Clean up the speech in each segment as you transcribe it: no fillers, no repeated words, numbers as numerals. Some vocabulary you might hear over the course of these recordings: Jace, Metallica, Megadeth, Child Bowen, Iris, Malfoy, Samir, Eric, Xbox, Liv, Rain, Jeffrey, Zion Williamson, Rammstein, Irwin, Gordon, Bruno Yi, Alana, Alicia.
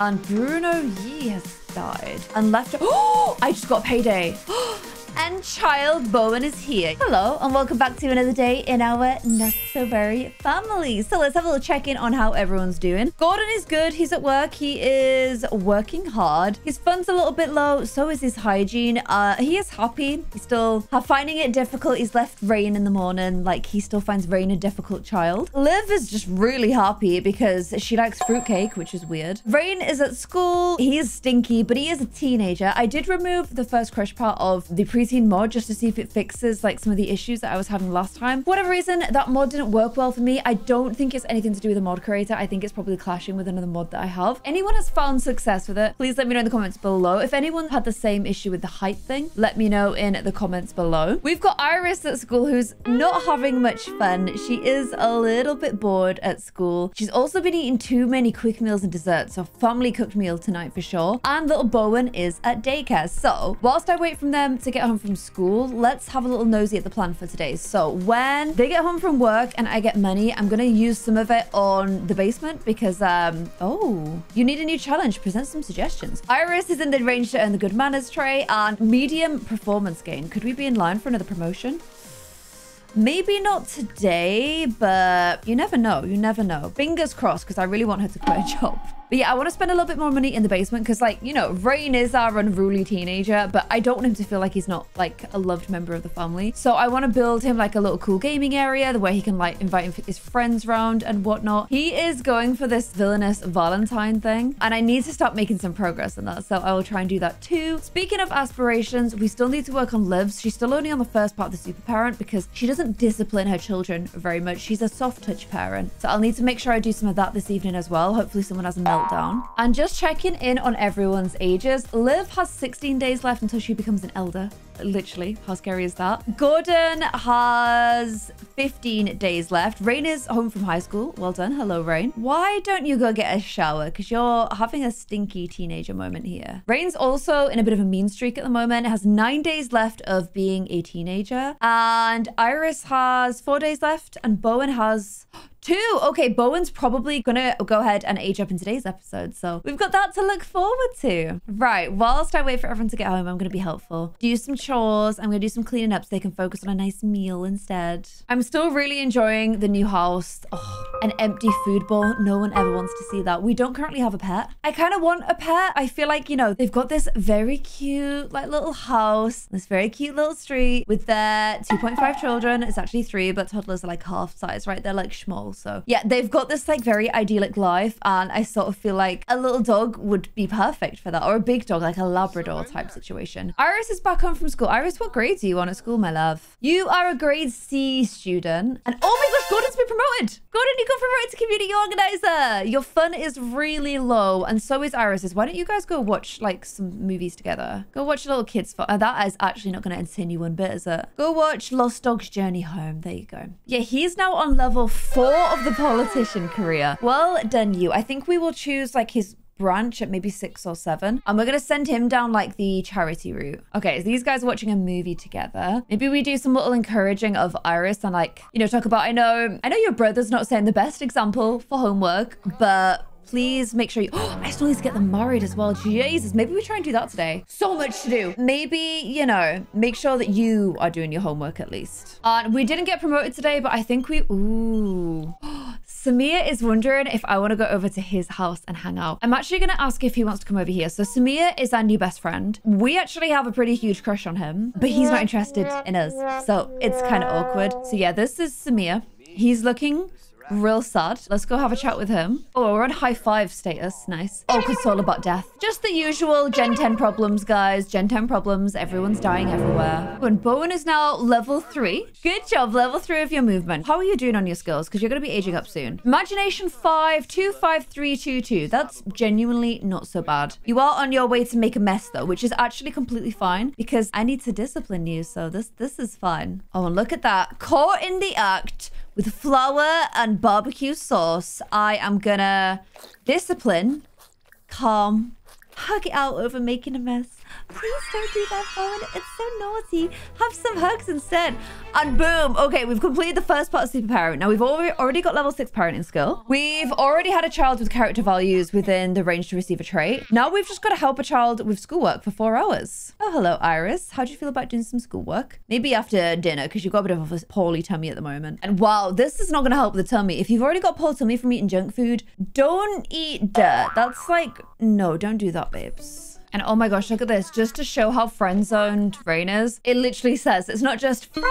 And Bruno Yi has died and left. Oh, I just got payday. And Child Bowen is here. Hello, and welcome back to another day in our not-so-very family. So let's have a little check-in on how everyone's doing. Gordon is good. He's at work. He is working hard. His funds a little bit low. So is his hygiene. He is happy. He's still finding it difficult. He's left Rain in the morning. Like, he still finds Rain a difficult child. Liv is just really happy because she likes fruitcake, which is weird. Rain is at school. He is stinky, but he is a teenager. I did remove the first crush part of the preteen mod just to see if it fixes like some of the issues that I was having last time. For whatever reason, that mod didn't work well for me. I don't think it's anything to do with the mod creator. I think it's probably clashing with another mod that I have. Anyone has found success with it, please let me know in the comments below. If anyone had the same issue with the height thing, let me know in the comments below. We've got Iris at school, who's not having much fun. She is a little bit bored at school. She's also been eating too many quick meals and desserts, so family cooked meal tonight for sure. And little Bowen is at daycare. So whilst I wait from them to get home from school, let's have a little nosy at the plan for today. So when they get home from work and I get money, I'm gonna use some of it on the basement because oh, you need a new challenge, present some suggestions. Iris is in the range to earn the good manners tray and medium performance gain. Could we be in line for another promotion? Maybe not today, but you never know. You never know. Fingers crossed, because I really want her to quit a job. But yeah, I want to spend a little bit more money in the basement because, like, you know, Rain is our unruly teenager, but I don't want him to feel like he's not, like, a loved member of the family. So I want to build him, like, a little cool gaming area where he can, like, invite his friends round and whatnot. He is going for this villainous Valentine thing, and I need to start making some progress in that. So I will try and do that too. Speaking of aspirations, we still need to work on Liv's. She's still only on the first part of the super parent because she doesn't discipline her children very much. She's a soft touch parent. So I'll need to make sure I do some of that this evening as well. Hopefully someone has a down. And just checking in on everyone's ages. Liv has 16 days left until she becomes an elder. Literally, how scary is that? Gordon has 15 days left. Rain is home from high school. Well done. Hello, Rain. Why don't you go get a shower? Because you're having a stinky teenager moment here. Rain's also in a bit of a mean streak at the moment. It has 9 days left of being a teenager. And Iris has 4 days left. And Bowen has 2. Okay, Bowen's probably gonna go ahead and age up in today's episode. So we've got that to look forward to. Right, whilst I wait for everyone to get home, I'm gonna be helpful. Do some chores. I'm gonna do some cleaning up so they can focus on a nice meal instead. I'm still really enjoying the new house. Oh, an empty food bowl. No one ever wants to see that. We don't currently have a pet. I kind of want a pet. I feel like, you know, they've got this very cute, like, little house, this very cute little street with their 2.5 children. It's actually 3, but toddlers are like half size, right? They're like small. So yeah, they've got this like very idyllic life, and I sort of feel like a little dog would be perfect for that, or a big dog, like a Labrador type situation. Iris is back home from school. Iris, what grade do you want at school, my love? You are a grade C student. And oh my gosh, Gordon's been promoted. Gordon, you got promoted to community organizer. Your fun is really low, and so is Iris's. Why don't you guys go watch like some movies together? Go watch a little kids' film. That is actually not going to entertain you one bit, is it? Go watch Lost Dog's Journey Home. There you go. Yeah, he's now on level 4 of the politician career. Well done, you. I think we will choose like his branch at maybe 6 or 7, and we're gonna send him down like the charity route. Okay, so these guys are watching a movie together. Maybe we do some little encouraging of Iris and, like, you know, talk about, I know your brother's not saying the best example for homework, but please make sure you... Oh, I still need to get them married as well. Jesus, maybe we try and do that today. So much to do. Maybe, you know, make sure that you are doing your homework at least. We didn't get promoted today, but I think we... Ooh. Samir is wondering if I want to go over to his house and hang out. I'm actually going to ask if he wants to come over here. So Samir is our new best friend. We actually have a pretty huge crush on him, but he's not interested in us. So it's kind of awkward. So yeah, this is Samir. He's looking... real sad. Let's go have a chat with him. Oh, we're on high five status. Nice. Oh, console about death. Just the usual Gen 10 problems, guys. Gen 10 problems. Everyone's dying everywhere. And Bowen is now level 3. Good job. Level 3 of your movement. How are you doing on your skills? Because you're going to be aging up soon. Imagination 5, 2, 5, 3, 2, 2. That's genuinely not so bad. You are on your way to make a mess though, which is actually completely fine because I need to discipline you. So this is fine. Oh, and look at that. Caught in the act with flour and barbecue sauce. I am gonna discipline, calm, hug it out over making a mess. Please don't do that, Bowen. It's so naughty. Have some hugs instead. And boom. Okay, we've completed the first part of Super Parent. Now, we've already got level 6 parenting skill. We've already had a child with character values within the range to receive a trait. Now, we've just got to help a child with schoolwork for 4 hours. Oh, hello, Iris. How do you feel about doing some schoolwork? Maybe after dinner, because you've got a bit of a poorly tummy at the moment. And wow, this is not going to help the tummy. If you've already got poor tummy from eating junk food, don't eat dirt. That's like, no, don't do that, babes. And oh my gosh, look at this. Just to show how friend-zoned Rain is, it literally says it's not just friends.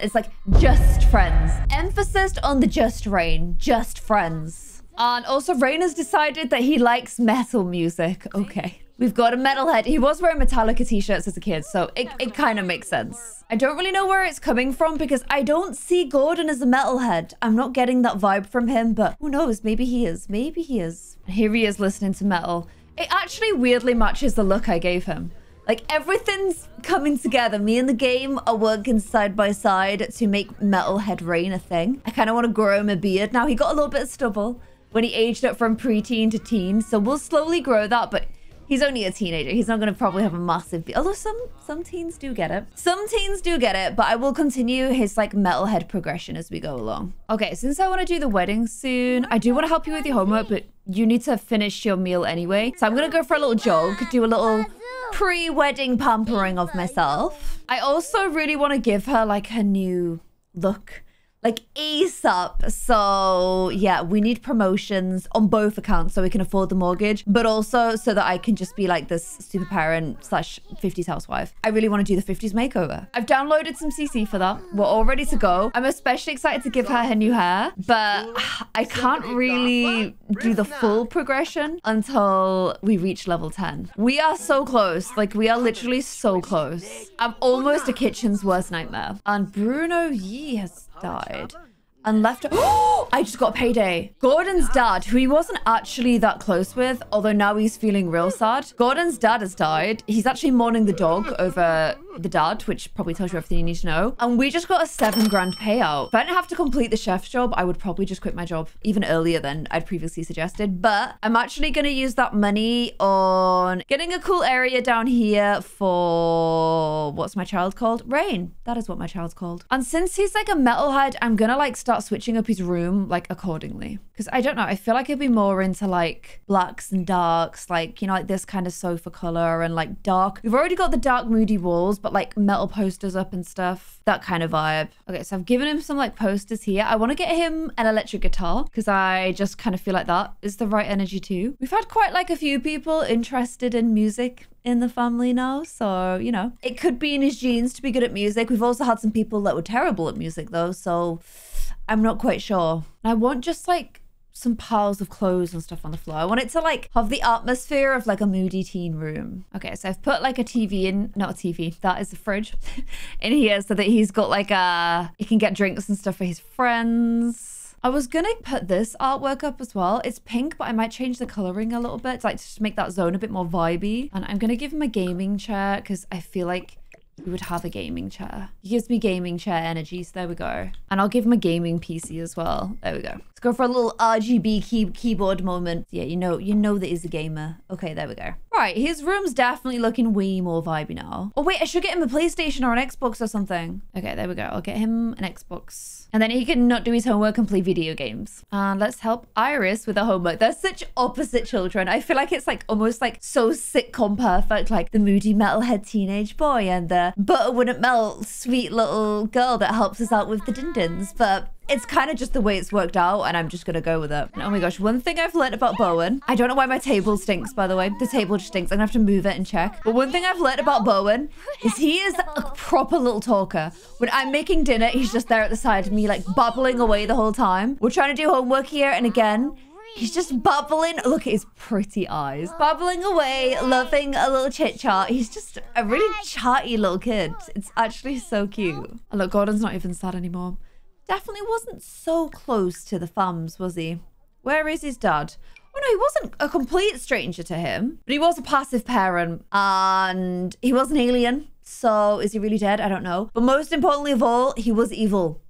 It's like just friends. Emphasis on the just Rain, just friends. And also Rain has decided that he likes metal music. Okay. We've got a metalhead. He was wearing Metallica t-shirts as a kid, so it kind of makes sense. I don't really know where it's coming from because I don't see Gordon as a metalhead. I'm not getting that vibe from him, but who knows? Maybe he is. Maybe he is. Here he is listening to metal. It actually weirdly matches the look I gave him. Like, everything's coming together. Me and the game are working side by side to make Metalhead Rain a thing. I kind of want to grow him a beard now. He got a little bit of stubble when he aged up from preteen to teen, so we'll slowly grow that, but he's only a teenager. He's not going to probably have a massive beard. Although some teens do get it. Some teens do get it, but I will continue his, like, metalhead progression as we go along. Okay, since I want to do the wedding soon, I do want to help you with your homework, but you need to finish your meal anyway. So I'm going to go for a little jog, do a little pre-wedding pampering of myself. I also really want to give her, like, her new look, like, ASAP. So yeah, we need promotions on both accounts so we can afford the mortgage, but also so that I can just be like this super parent slash 50s housewife. I really want to do the 50s makeover. I've downloaded some CC for that. We're all ready to go. I'm especially excited to give her her new hair, but I can't really do the full progression until we reach level 10. We are so close. Like, we are literally so close. I'm almost a kitchen's worst nightmare. And Bruno Yi has died and left. Oh, I just got a payday. Gordon's dad, who he wasn't actually that close with, although now he's feeling real sad. Gordon's dad has died. He's actually mourning the dog over the dad, which probably tells you everything you need to know. And we just got a 7 grand payout. If I didn't have to complete the chef's job, I would probably just quit my job even earlier than I'd previously suggested. But I'm actually going to use that money on getting a cool area down here for, what's my child called? Rain. That is what my child's called. And since he's like a metalhead, I'm going to like start switching up his room like accordingly. Because I don't know, I feel like it'd be more into like blacks and darks, like, you know, like this kind of sofa color and like dark. We've already got the dark moody walls, but like metal posters up and stuff, that kind of vibe. Okay, so I've given him some like posters here. I want to get him an electric guitar because I just kind of feel like that is the right energy too. We've had quite like a few people interested in music in the family now, so, you know, it could be in his genes to be good at music. We've also had some people that were terrible at music though, so I'm not quite sure. I want just like some piles of clothes and stuff on the floor. I want it to like have the atmosphere of like a moody teen room. Okay, so I've put like a TV in, not a TV, that is the fridge in here, so that he's got like a, he can get drinks and stuff for his friends. I was gonna put this artwork up as well. It's pink, but I might change the coloring a little bit to like just make that zone a bit more vibey. And I'm gonna give him a gaming chair because I feel like he would have a gaming chair. He gives me gaming chair energies. There we go. And I'll give him a gaming PC as well. There we go. Let's go for a little RGB keyboard moment. Yeah, you know that he's a gamer. Okay, there we go. Right, his room's definitely looking way more vibey now. Oh wait, I should get him a PlayStation or an Xbox or something. Okay, there we go. I'll get him an Xbox. And then he can not do his homework and play video games. And let's help Iris with her homework. They're such opposite children. I feel like it's like almost like so sitcom perfect, like the moody metalhead teenage boy and the butter wouldn't melt sweet little girl that helps us out with the din-dins, but it's kind of just the way it's worked out and I'm just gonna go with it. And oh my gosh, one thing I've learned about Bowen, I don't know why my table stinks, by the way. The table just stinks. I'm gonna have to move it and check. But one thing I've learned about Bowen is he is a proper little talker. When I'm making dinner, he's just there at the side of me, like bubbling away the whole time. We're trying to do homework here, and again, he's just bubbling. Look at his pretty eyes. Bubbling away, loving a little chit-chat. He's just a really chatty little kid. It's actually so cute. And look, Gordon's not even sad anymore. Definitely wasn't so close to the fams, was he? Where is his dad? Oh no, he wasn't a complete stranger to him, but he was a passive parent and he was an alien. So is he really dead? I don't know. But most importantly of all, he was evil.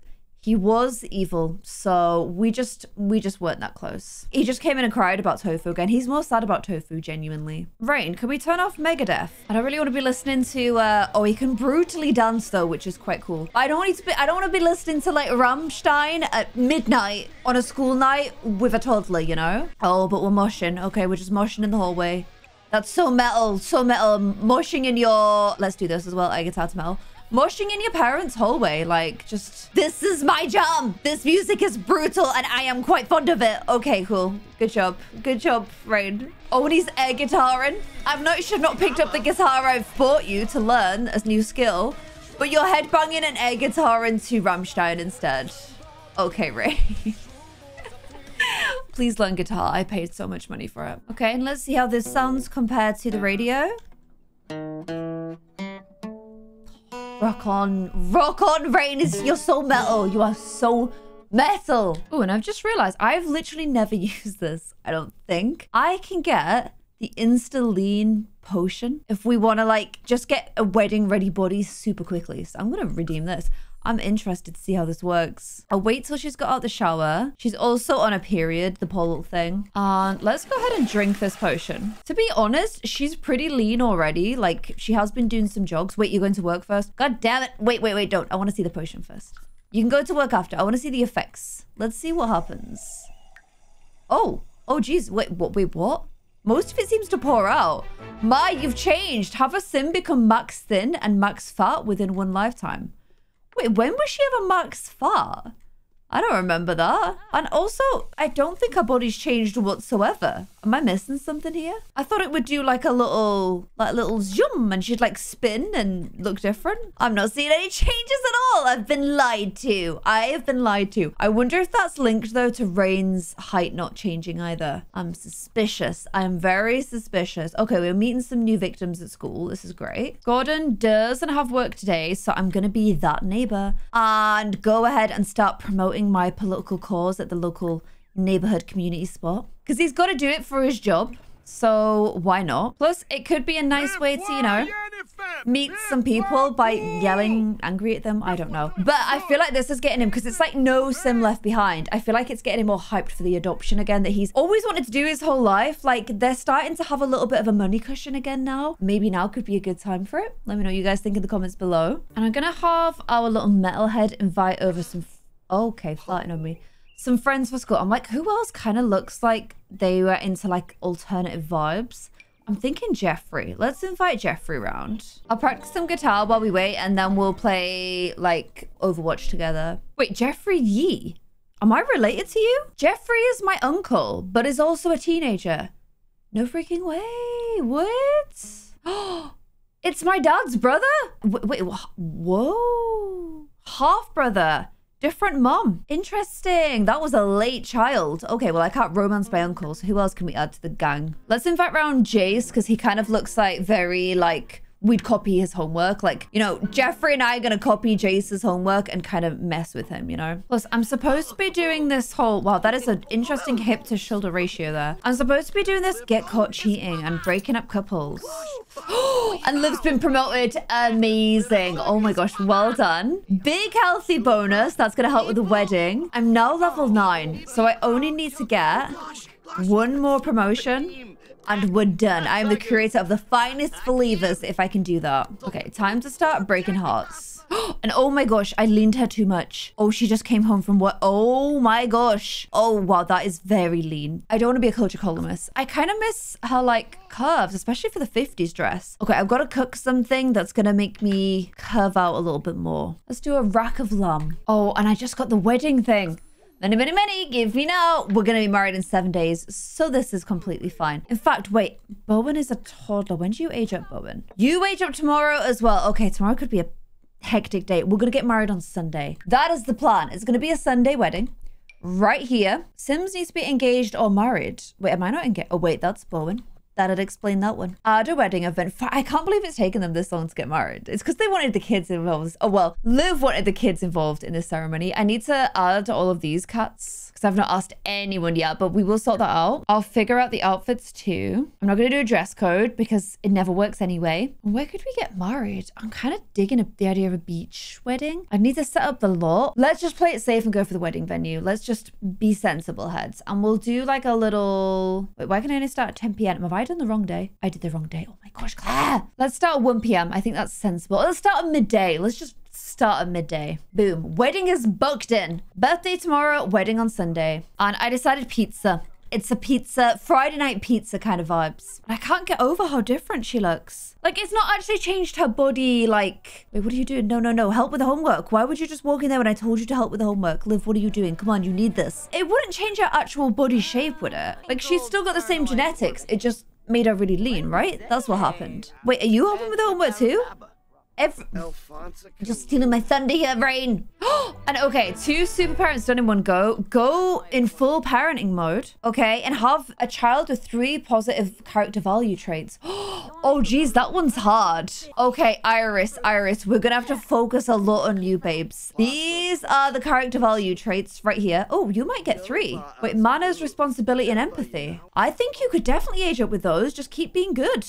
He was evil, so we just weren't that close. He just came in and cried about Tofu again. He's more sad about Tofu, genuinely. Rain, can we turn off Megadeth? I don't really want to be listening to, oh, he can brutally dance though, which is quite cool. I don't want to be listening to like Rammstein at midnight on a school night with a toddler, you know? Oh, but we're moshing. Okay, we're just moshing in the hallway. That's so metal, moshing in your... Let's do this as well, I get out to metal. Moshing in your parents' hallway, like, just, this is my jam. This music is brutal and I am quite fond of it. Okay, cool. Good job. Good job, Rain. Oh, and he's air guitaring. I've noticed you've not picked up the guitar I've bought you to learn as new skill, but you're headbanging and air guitaring to Rammstein instead. Okay, Rain. Please learn guitar. I paid so much money for it. Okay, and let's see how this sounds compared to the radio. Rock on, Rain. You're so metal. You are so metal. Oh, and I've just realized I've literally never used this, I don't think. I can get the insta-lean potion if we want to, like, just get a wedding-ready body super quickly. So I'm going to redeem this. I'm interested to see how this works. I'll wait till she's got out the shower. She's also on a period, the poll thing. Let's go ahead and drink this potion. To be honest, she's pretty lean already. Like, she has been doing some jogs. Wait, you're going to work first? God damn it. Wait, don't. I want to see the potion first. You can go to work after. I want to see the effects. Let's see what happens. Oh, geez. Wait, what? Most of it seems to pour out. My, you've changed. Have a sim become max thin and max fat within one lifetime. Wait, when was she ever max fat? I don't remember that. And also, I don't think her body's changed whatsoever. Am I missing something here? I thought it would do like a little, zoom and she'd like spin and look different. I'm not seeing any changes at all. I've been lied to. I have been lied to. I wonder if that's linked though to Rain's height not changing either. I'm suspicious. I'm very suspicious. Okay, we're meeting some new victims at school. This is great. Gordon doesn't have work today, so I'm gonna be that neighbor and go ahead and start promoting my political cause at the local neighborhood community spot, because he's got to do it for his job, so why not? Plus it could be a nice way to, you know, meet some people by yelling angry at them. I don't know, but I feel like this is getting him, because it's like no sim left behind. I feel like it's getting him more hyped for the adoption again that he's always wanted to do his whole life. Like, they're starting to have a little bit of a money cushion again now. Maybe now could be a good time for it. Let me know what you guys think in the comments below, and I'm gonna have our little metalhead invite over some farting on me. Some friends for school. I'm like, who else kind of looks like they were into like alternative vibes? I'm thinking Jeffrey. Let's invite Jeffrey round. I'll practice some guitar while we wait, and then we'll play like Overwatch together. Wait, Jeffrey Yi? Am I related to you? Jeffrey is my uncle, but is also a teenager. No freaking way. What? Oh, it's my dad's brother? Wait, whoa. Half brother. Different mom. Interesting. That was a late child. Okay, well, I can't romance my uncle, so who else can we add to the gang? Let's invite round Jace, because he kind of looks like very, like, we'd copy his homework. Like, you know, Jeffrey and I are going to copy Jace's homework and kind of mess with him, you know? Plus, I'm supposed to be doing this whole... Wow, that is an interesting hip to shoulder ratio there. I'm supposed to be doing this get caught cheating and breaking up couples. And Liv's been promoted. Amazing. Oh my gosh, well done. Big healthy bonus. That's going to help with the wedding. I'm now level 9, so I only need to get one more promotion and we're done. I am the creator of the finest believers if I can do that. Okay, time to start breaking hearts. And oh my gosh, I leaned her too much. Oh, she just came home from work. Oh my gosh. Oh wow, that is very lean. I don't want to be a culture columnist. I kind of miss her like curves, especially for the 50s dress. Okay, I've got to cook something that's going to make me curve out a little bit more. Let's do a rack of lamb. Oh, and I just got the wedding thing. Many, give me now. We're going to be married in 7 days, so this is completely fine. In fact, wait, Bowen is a toddler. When do you age up, Bowen? You age up tomorrow as well. Okay, tomorrow could be a hectic day. We're going to get married on Sunday. That is the plan. It's going to be a Sunday wedding right here. Sims needs to be engaged or married. Wait, am I not engaged? Oh, wait, that's Bowen. That'd explain that one. At a wedding event, I can't believe it's taken them this long to get married. It's because they wanted the kids involved. Oh, well, Liv wanted the kids involved in this ceremony. I need to add all of these cuts because I've not asked anyone yet, but we will sort that out. I'll figure out the outfits too. I'm not going to do a dress code because it never works anyway. Where could we get married? I'm kind of digging the idea of a beach wedding. I need to set up the lot. Let's just play it safe and go for the wedding venue. Let's just be sensible heads. And we'll do like a little... Wait, why can I only start at 10 p.m.? Have I done the wrong day? I did the wrong day. Oh my gosh, Claire. Let's start at 1 p.m. I think that's sensible. Let's start at midday. Let's just start at midday. Boom. Wedding is booked in. Birthday tomorrow, wedding on Sunday. And I decided pizza. It's a pizza, Friday night pizza kind of vibes. I can't get over how different she looks. Like, it's not actually changed her body, like... Wait, what are you doing? No, no, no. Help with the homework. Why would you just walk in there when I told you to help with the homework? Liv, what are you doing? Come on, you need this. It wouldn't change her actual body shape, would it? Like, she's still got the same genetics. It just made her really lean, right? That's what happened. Wait, are you helping with the homework too? Just stealing my thunder here, Rain. And okay, 2 super parents done in one go. Go in full parenting mode, okay? And have a child with 3 positive character value traits. Oh, geez, that one's hard. Okay, Iris, we're gonna have to focus a lot on you, babes. These are the character value traits right here. Oh, you might get 3. Wait, manners, responsibility, and empathy. I think you could definitely age up with those. Just keep being good.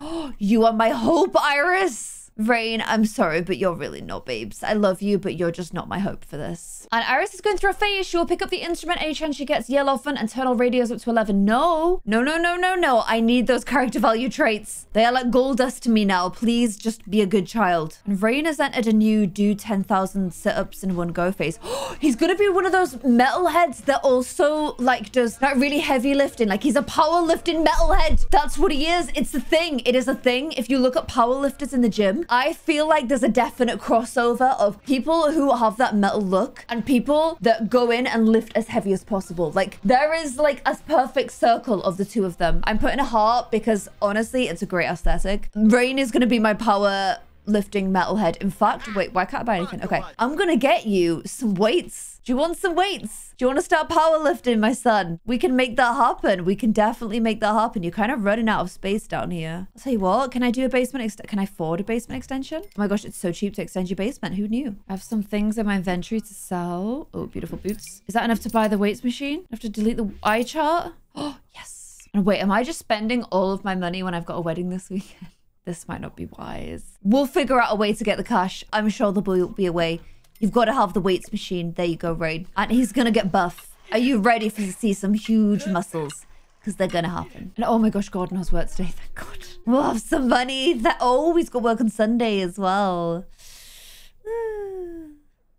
Oh, you are my hope, Iris. Rain, I'm sorry, but you're really not, babes. I love you, but you're just not my hope for this. And Iris is going through a phase. She will pick up the instrument any chance she gets, yell often, and turn all radios up to 11. No. I need those character value traits. They are like gold dust to me now. Please just be a good child. And Rain has entered a new do 10,000 sit-ups in one go phase. He's going to be one of those metalheads that also like does that really heavy lifting. Like he's a power lifting metalhead. That's what he is. It's a thing. It is a thing. If you look at power lifters in the gym, I feel like there's a definite crossover of people who have that metal look and people that go in and lift as heavy as possible. Like there is like a perfect circle of the two of them. I'm putting a heart because honestly, it's a great aesthetic. Rain is going to be my power lifting metalhead. In fact, wait, why can't I buy anything? Okay, I'm going to get you some weights. Do you want some weights? Do you want to start powerlifting, my son? We can make that happen. We can definitely make that happen. You're kind of running out of space down here. I'll tell you what, can I do a basement extension? Can I afford a basement extension? Oh my gosh, it's so cheap to extend your basement. Who knew? I have some things in my inventory to sell. Oh, beautiful boots. Is that enough to buy the weights machine? I have to delete the eye chart. Oh, yes. And wait, am I just spending all of my money when I've got a wedding this weekend? This might not be wise. We'll figure out a way to get the cash. I'm sure there will be a way. You've got to have the weights machine. There you go, Rain. And he's going to get buff. Are you ready to see some huge muscles? Because they're going to happen. And oh my gosh, Gordon has work today. Thank God. We'll have some money. Oh, he's got work on Sunday as well.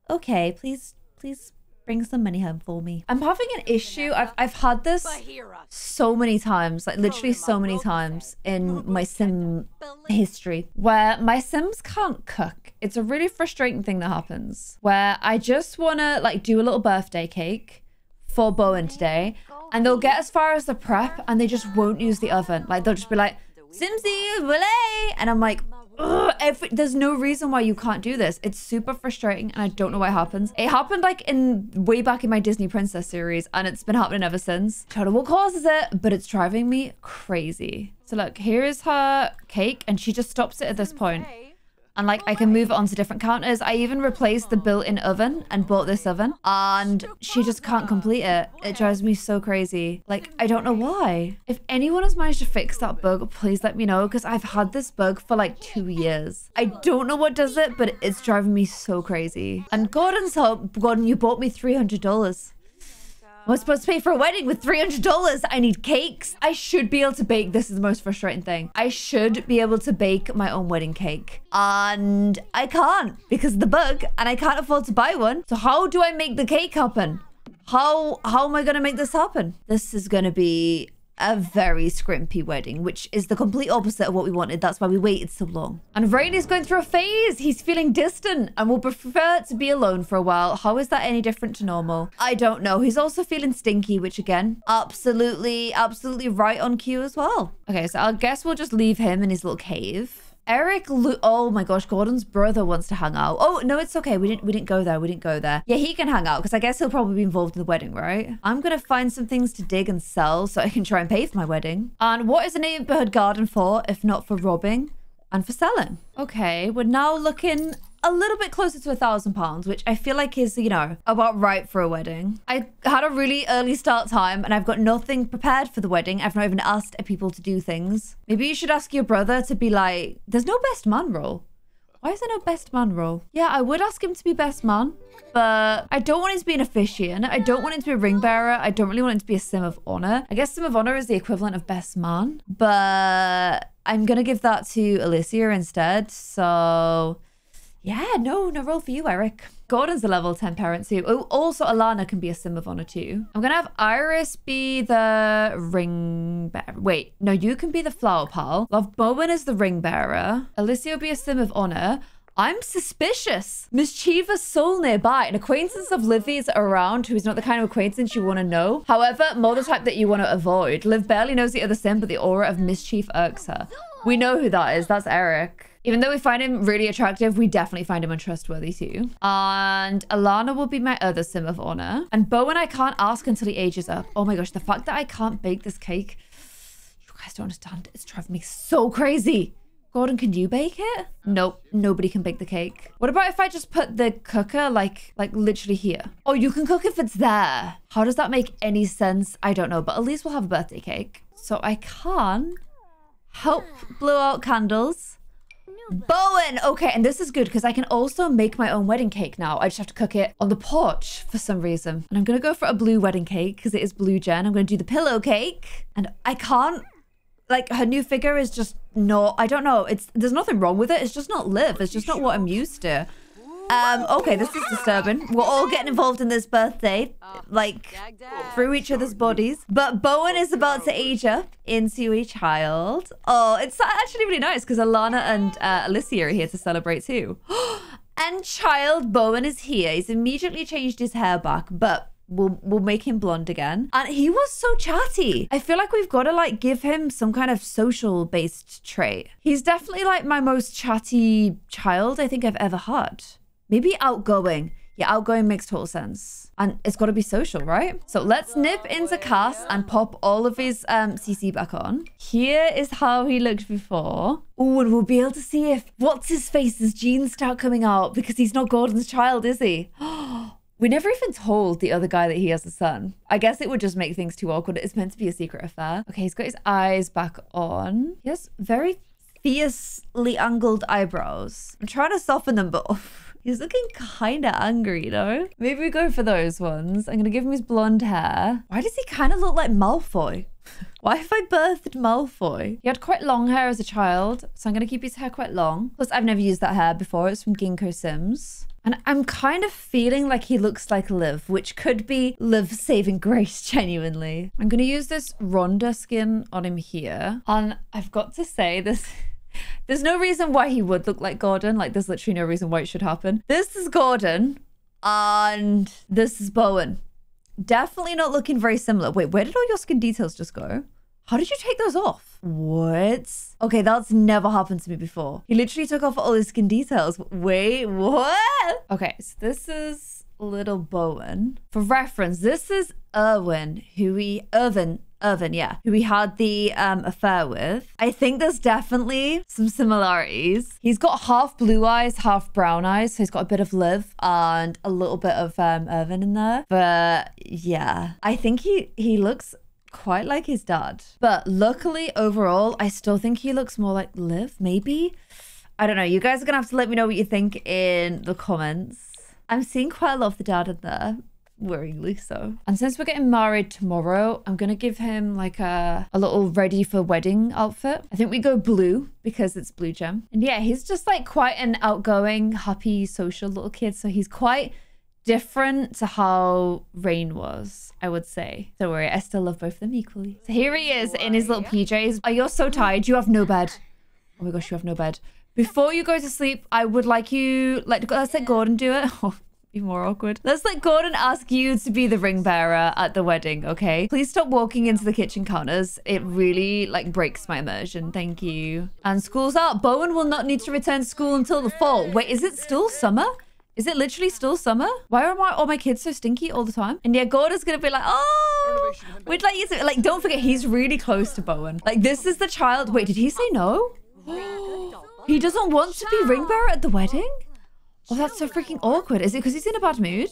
Okay, please. Bring some money home for me. I'm having an issue. I've had this so many times, like literally so many times in my sim history where my sims can't cook. It's a really frustrating thing that happens where I just want to like do a little birthday cake for Bowen today and they'll get as far as the prep and they just won't use the oven. Like they'll just be like, Simsy, belay! And I'm like, there's no reason why you can't do this. It's super frustrating and I don't know what happens. It happened like in way back in my Disney Princess series and it's been happening ever since. Don't know what causes it, but it's driving me crazy. So look, here is her cake and she just stops it at this point. And like, I can move it onto different counters. I even replaced the built-in oven and bought this oven and she just can't complete it. It drives me so crazy. Like, I don't know why. If anyone has managed to fix that bug, please let me know because I've had this bug for like 2 years. I don't know what does it, but it's driving me so crazy. And Gordon's help, Gordon, you bought me $300. I was supposed to pay for a wedding with $300. I need cakes. I should be able to bake. This is the most frustrating thing. I should be able to bake my own wedding cake. And I can't because of the bug and I can't afford to buy one. So how do I make the cake happen? How am I going to make this happen? This is going to be a very scrimpy wedding, which is the complete opposite of what we wanted. That's why we waited so long. And Rain is going through a phase. He's feeling distant and will prefer to be alone for a while. How is that any different to normal? I don't know. He's also feeling stinky, which again, absolutely right on cue as well. Okay, so I guess we'll just leave him in his little cave. Eric, oh my gosh, Gordon's brother wants to hang out. Oh no, it's okay. We didn't go there. Yeah, he can hang out because I guess he'll probably be involved in the wedding, right? I'm gonna find some things to dig and sell so I can try and pay for my wedding. And what is a neighborhood garden for if not for robbing and for selling? Okay, we're now looking a little bit closer to £1,000, which I feel like is, you know, about right for a wedding. I had a really early start time and I've got nothing prepared for the wedding. I've not even asked people to do things. Maybe you should ask your brother to be like, there's no best man role. Why is there no best man role? Yeah, I would ask him to be best man, but I don't want him to be an officiant. I don't want him to be a ring bearer. I don't really want him to be a sim of honor. I guess sim of honor is the equivalent of best man, but I'm going to give that to Alicia instead. So... yeah, no role for you, Eric. Gordon's a level 10 parent too. Oh, also Alana can be a sim of honor too. I'm gonna have Iris be the ring bearer. Wait, no, you can be the flower pal. Love Bowen is the ring bearer. Alicia will be a sim of honor. I'm suspicious. Mischievous soul nearby. An acquaintance of Livy's around who is not the kind of acquaintance you want to know. However, more the type that you want to avoid. Liv barely knows the other sim, but the aura of mischief irks her. We know who that is. That's Eric. Even though we find him really attractive, we definitely find him untrustworthy too. And Alana will be my other sim of honor. And Bowen I can't ask until he ages up. Oh my gosh, the fact that I can't bake this cake. You guys don't understand. It's driving me so crazy. Gordon, can you bake it? Nope, nobody can bake the cake. What about if I just put the cooker like literally here? Oh, you can cook if it's there. How does that make any sense? I don't know, but at least we'll have a birthday cake. So I can help blow out candles. Bowen! Okay, and this is good because I can also make my own wedding cake now. I just have to cook it on the porch for some reason. And I'm going to go for a blue wedding cake because it is blue gen. I'm going to do the pillow cake. And I can't... like, her new figure is just not... I don't know. There's nothing wrong with it. It's just not Liv. It's just not what I'm used to. Okay, this is disturbing. We're all getting involved in this birthday, like, through each other's bodies. But Bowen is about to age up into a child. Oh, it's actually really nice because Alana and Alicia are here to celebrate too. And Child Bowen is here. He's immediately changed his hair back, but... We'll make him blonde again. And he was so chatty. I feel like we've got to like give him some kind of social based trait. He's definitely like my most chatty child I think I've ever had. Maybe outgoing. Yeah, outgoing makes total sense. And it's got to be social, right? So let's nip into Cass and pop all of his CC back on. Here is how he looked before. Oh, and we'll be able to see if what's-his-face's genes start coming out because he's not Gordon's child, is he? Oh. We never even told the other guy that he has a son. I guess it would just make things too awkward. It's meant to be a secret affair. Okay, he's got his eyes back on. He has very fiercely angled eyebrows. I'm trying to soften them, but he's looking kind of angry, you know? Maybe we go for those ones. I'm going to give him his blonde hair. Why does he kind of look like Malfoy? Why have I birthed Malfoy? He had quite long hair as a child, so I'm going to keep his hair quite long. Plus, I've never used that hair before. It's from Ginkgo Sims. And I'm kind of feeling like he looks like Liv, which could be Liv's saving grace, genuinely. I'm going to use this Rhonda skin on him here. And I've got to say this, there's no reason why he would look like Gordon. Like, there's literally no reason why it should happen. This is Gordon and this is Bowen. Definitely not looking very similar. Wait, where did all your skin details just go? How did you take those off? What? Okay, that's never happened to me before. He literally took off all his skin details. Wait, what? Okay, so this is little Bowen. For reference, this is Irwin, who we... Irvin, yeah. Who we had the affair with. I think there's definitely some similarities. He's got half blue eyes, half brown eyes. So he's got a bit of Liv and a little bit of Irvin in there. But yeah, I think he looks... quite like his dad, but luckily overall I still think he looks more like Liv. Maybe, I don't know, you guys are gonna have to let me know what you think in the comments. I'm seeing quite a lot of the dad in there, worryingly so. And since we're getting married tomorrow, I'm gonna give him like a little ready for wedding outfit. I think we go blue because it's blue gem. And yeah, he's just like quite an outgoing, happy, social little kid, so he's quite different to how Rain was, I would say. Don't worry, I still love both of them equally. So here he is in his little PJs. Oh, you're so tired. You have no bed. Oh my gosh, you have no bed. Before you go to sleep, I would like you... let's let Gordon do it. Oh, be more awkward. Let's let Gordon ask you to be the ring bearer at the wedding, okay? Please stop walking into the kitchen counters. It really, like, breaks my immersion. Thank you. And school's out. Bowen will not need to return to school until the fall. Wait, is it still summer? Is it literally still summer? Why are all my kids so stinky all the time? And yeah, Gordon's gonna be like, oh, we'd like you to, like, don't forget, he's really close to Bowen. Like, this is the child. Wait, did he say no? He doesn't want to be ring bearer at the wedding? Oh, that's so freaking awkward. Is it because he's in a bad mood?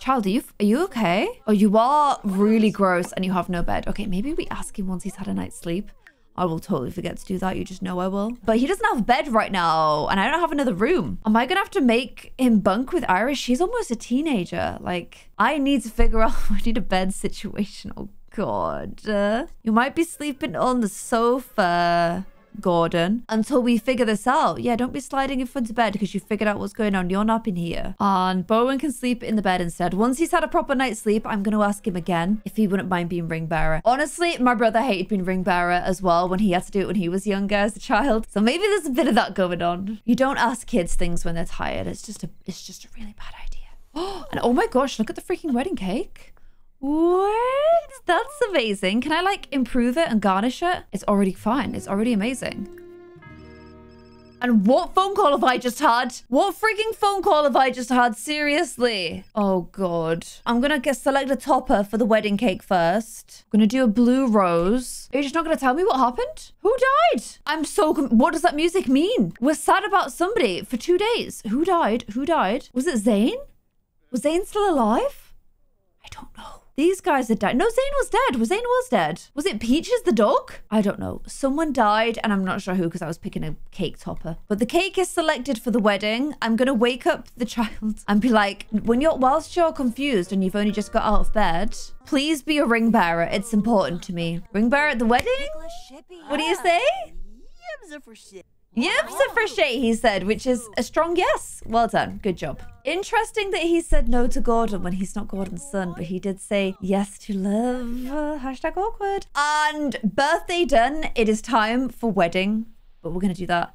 Child, are you okay? Oh, you are really gross and you have no bed. Okay, maybe we ask him once he's had a night's sleep. I will totally forget to do that. You just know I will. But he doesn't have a bed right now and I don't have another room. Am I gonna have to make him bunk with Iris? She's almost a teenager. Like, I need to figure out I need a bed situation. Oh God. You might be sleeping on the sofa, Gordon, until we figure this out. Yeah, don't be sliding in front of bed because you figured out what's going on. You're not in here. And Bowen can sleep in the bed instead. Once he's had a proper night's sleep, I'm going to ask him again if he wouldn't mind being ring bearer. Honestly, my brother hated being ring bearer as well when he had to do it when he was younger as a child. So maybe there's a bit of that going on. You don't ask kids things when they're tired. It's just a really bad idea. Oh, and oh my gosh, look at the freaking wedding cake. What? That's amazing. Can I, like, improve it and garnish it? It's already fine. It's already amazing. And what phone call have I just had? What freaking phone call have I just had? Seriously. Oh, God. I'm going to select a topper for the wedding cake first. I'm going to do a blue rose. Are you just not going to tell me what happened? Who died? I'm so... What does that music mean? We're sad about somebody for 2 days. Who died? Who died? Was it Zane? Was Zane still alive? I don't know. These guys are dead. No, Zane was dead. Zane was dead. Was it Peaches the dog? I don't know. Someone died and I'm not sure who because I was picking a cake topper. But the cake is selected for the wedding. I'm going to wake up the child and be like, whilst you're confused and you've only just got out of bed, please be a ring bearer. It's important to me. Ring bearer at the wedding? What do you say? Yipsa for shit, he said, which is a strong yes. Well done. Good job. Interesting that he said no to Gordon when he's not Gordon's son, but he did say yes to love. Hashtag awkward. And birthday done. It is time for wedding, but we're going to do that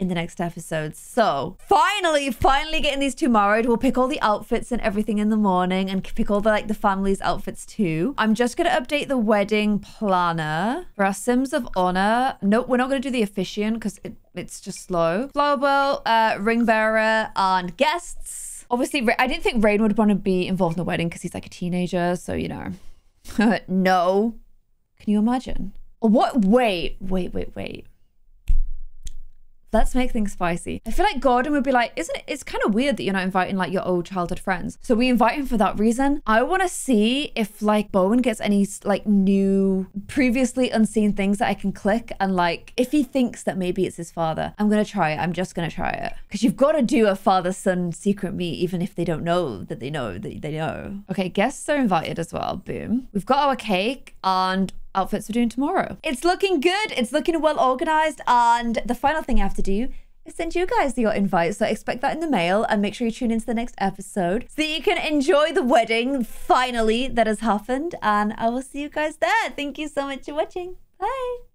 in the next episode. So finally getting these two married. We'll pick all the outfits and everything in the morning and pick all the, like, the family's outfits too. I'm just going to update the wedding planner for our Sims of Honor. Nope, we're not going to do the officiant because it's just slow. Flower Bowl, ring bearer and guests. Obviously, I didn't think Rain would want to be involved in the wedding because he's like a teenager. So, you know, no. Can you imagine? What? Wait. Let's make things spicy. I feel like Gordon would be like, it's kind of weird that you're not inviting, like, your old childhood friends. So we invite him for that reason. I want to see if, like, Bowen gets any, like, new, previously unseen things that I can click. And, like, if he thinks that maybe it's his father, I'm going to try it. I'm just going to try it. Because you've got to do a father-son secret meet, even if they don't know that they know that they know. Okay, guests are invited as well. Boom. We've got our cake and... outfits we're doing tomorrow. It's looking good. It's looking well organized. And the final thing I have to do is send you guys your invite. So expect that in the mail and make sure you tune into the next episode so that you can enjoy the wedding. Finally, that has happened. And I will see you guys there. Thank you so much for watching. Bye.